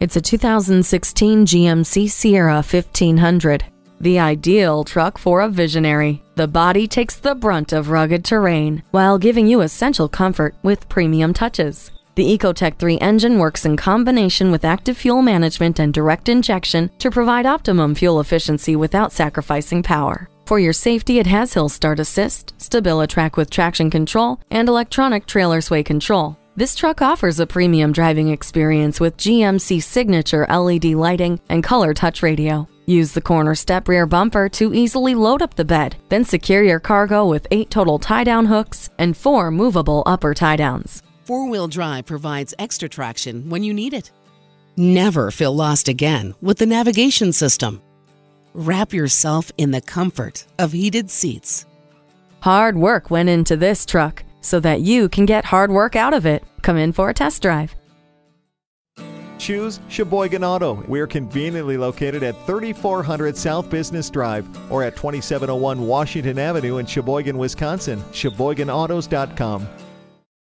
It's a 2016 GMC Sierra 1500, the ideal truck for a visionary. The body takes the brunt of rugged terrain while giving you essential comfort with premium touches. The EcoTec3 engine works in combination with active fuel management and direct injection to provide optimum fuel efficiency without sacrificing power. For your safety, it has hill start assist, StabiliTrak with traction control, and electronic trailer sway control. This truck offers a premium driving experience with GMC signature LED lighting and color touch radio. Use the corner step rear bumper to easily load up the bed, then secure your cargo with 8 total tie-down hooks and 4 movable upper tie-downs. Four-wheel drive provides extra traction when you need it. Never feel lost again with the navigation system. Wrap yourself in the comfort of heated seats. Hard work went into this truck so that you can get hard work out of it. Come in for a test drive. Choose Sheboygan Auto. We're conveniently located at 3400 South Business Drive or at 2701 Washington Avenue in Sheboygan, Wisconsin. SheboyganAutos.com.